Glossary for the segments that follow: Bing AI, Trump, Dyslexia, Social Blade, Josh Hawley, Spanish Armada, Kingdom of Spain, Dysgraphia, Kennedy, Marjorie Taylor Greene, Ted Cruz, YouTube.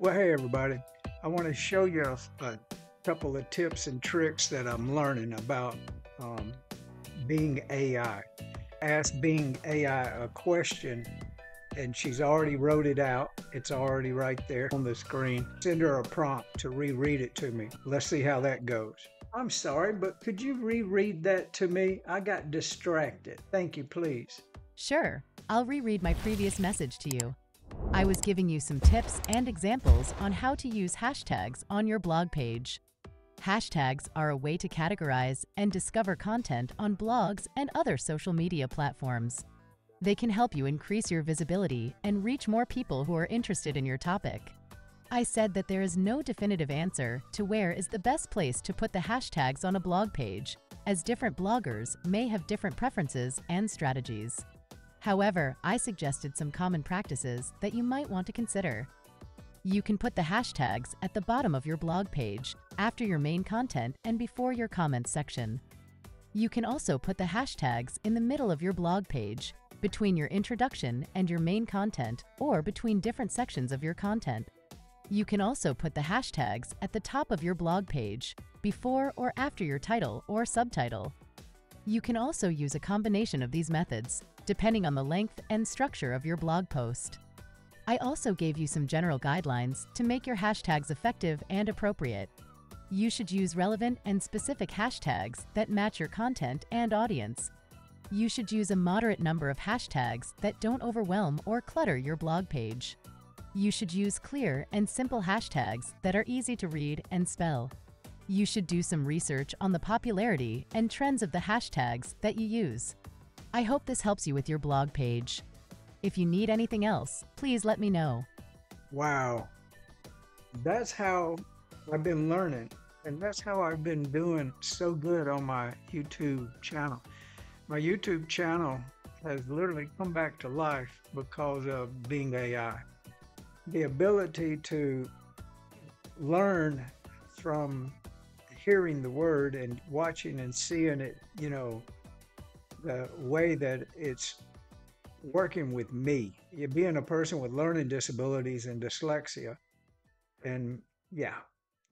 Well, hey everybody, I want to show you a couple of tips and tricks that I'm learning about Bing AI. Ask Bing AI a question and she's already wrote it out. It's already right there on the screen. Send her a prompt to reread it to me. Let's see how that goes. I'm sorry, but could you reread that to me? I got distracted. Thank you, please. Sure, I'll reread my previous message to you. I was giving you some tips and examples on how to use hashtags on your blog page. Hashtags are a way to categorize and discover content on blogs and other social media platforms. They can help you increase your visibility and reach more people who are interested in your topic. I said that there is no definitive answer to where is the best place to put the hashtags on a blog page, as different bloggers may have different preferences and strategies. However, I suggested some common practices that you might want to consider. You can put the hashtags at the bottom of your blog page, after your main content and before your comments section. You can also put the hashtags in the middle of your blog page, between your introduction and your main content, or between different sections of your content. You can also put the hashtags at the top of your blog page, before or after your title or subtitle. You can also use a combination of these methods, depending on the length and structure of your blog post. I also gave you some general guidelines to make your hashtags effective and appropriate. You should use relevant and specific hashtags that match your content and audience. You should use a moderate number of hashtags that don't overwhelm or clutter your blog page. You should use clear and simple hashtags that are easy to read and spell. You should do some research on the popularity and trends of the hashtags that you use. I hope this helps you with your blog page. If you need anything else, please let me know. Wow, that's how I've been learning, and that's how I've been doing so good on my YouTube channel. My YouTube channel has literally come back to life because of Bing AI. The ability to learn from hearing the word and watching and seeing it, you know, the way that it's working with me. You're being a person with learning disabilities and dyslexia and, yeah,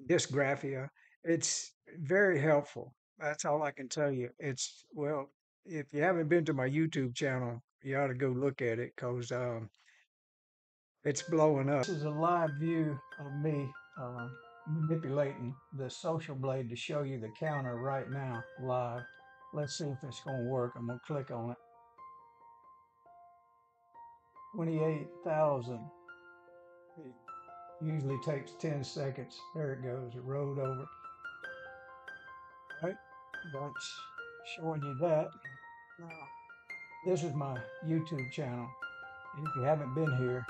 dysgraphia. It's very helpful. That's all I can tell you. It's, well, if you haven't been to my YouTube channel, you ought to go look at it because it's blowing up. This is a live view of me manipulating the Social Blade to show you the counter right now, live. Let's see if it's going to work. I'm going to click on it. 28,000. It usually takes 10 seconds. There it goes. It rolled over. All right. That's showing you that. Now, this is my YouTube channel. If you haven't been here,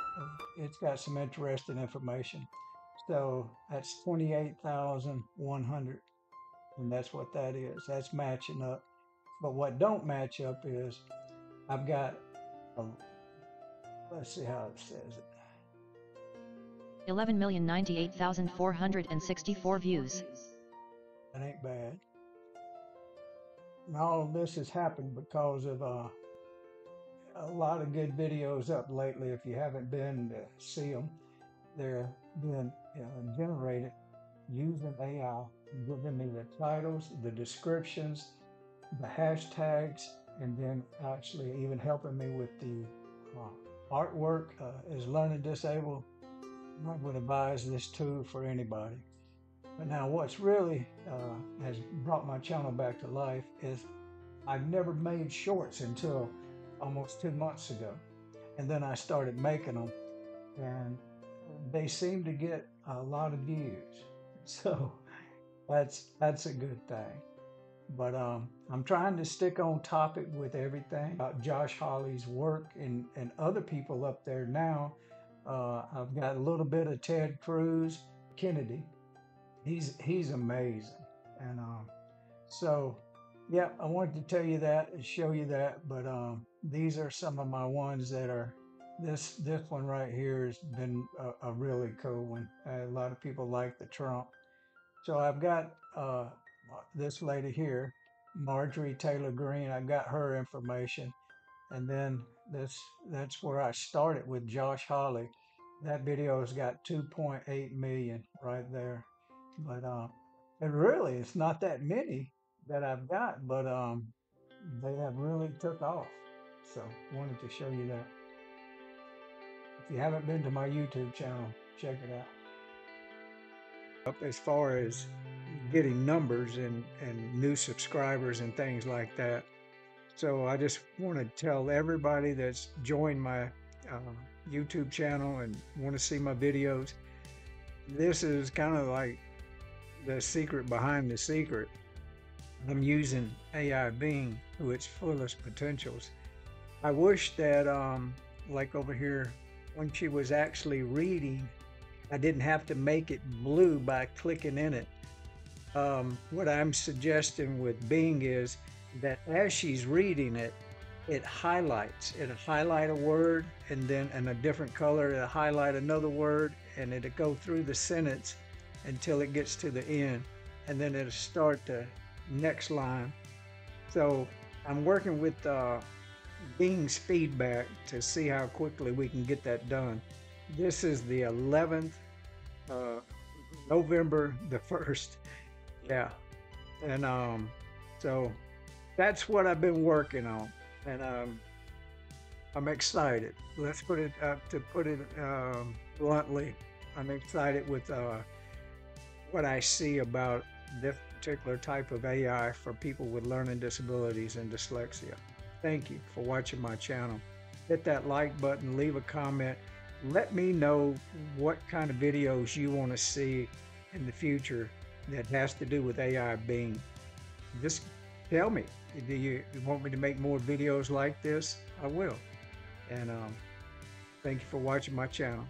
it's got some interesting information. So that's 28,100. And that's what that is. That's matching up. But what don't match up is I've got, let's see how it says it. 11,098,464 views. That ain't bad. And all of this has happened because of a lot of good videos up lately. If you haven't been to see them, they're being generated using AI, giving me the titles, the descriptions, the hashtags, and then actually even helping me with the artwork. As learning disabled, I would advise this tool for anybody. But now what's really has brought my channel back to life is I've never made shorts until almost 2 months ago. And then I started making them and they seem to get a lot of views. So that's a good thing. But I'm trying to stick on topic with everything about Josh Hawley's work and other people up there now. I've got a little bit of Ted Cruz, Kennedy. He's amazing. And so, yeah, I wanted to tell you that and show you that. But these are some of my ones that are, this one right here has been a really cool one. A lot of people like the Trump. So I've got this lady here, Marjorie Taylor Greene. I've got her information. And then that's where I started with Josh Hawley. that video's got 2.8 million right there. But and really, it's not that many that I've got, but they have really took off. So wanted to show you that. If you haven't been to my YouTube channel, check it out. Up as far as getting numbers and new subscribers and things like that. So I just want to tell everybody that's joined my YouTube channel and want to see my videos, this is kind of like the secret behind the secret. I'm using AI Bing to its fullest potentials. I wish that, like over here, when she was actually reading, I didn't have to make it blue by clicking in it. What I'm suggesting with Bing is that as she's reading it, it highlights. It'll highlight a word, and then in a different color, it'll highlight another word, and it'll go through the sentence until it gets to the end, and then it'll start the next line. So I'm working with Bing's feedback to see how quickly we can get that done. This is the 11th, November the 1st. Yeah. And so that's what I've been working on. And I'm excited. Let's put it up, to put it bluntly, I'm excited with what I see about this particular type of AI for people with learning disabilities and dyslexia. Thank you for watching my channel. Hit that like button, leave a comment. Let me know what kind of videos you want to see in the future that has to do with AI Bing. Just tell me, do you want me to make more videos like this? I will. And thank you for watching my channel.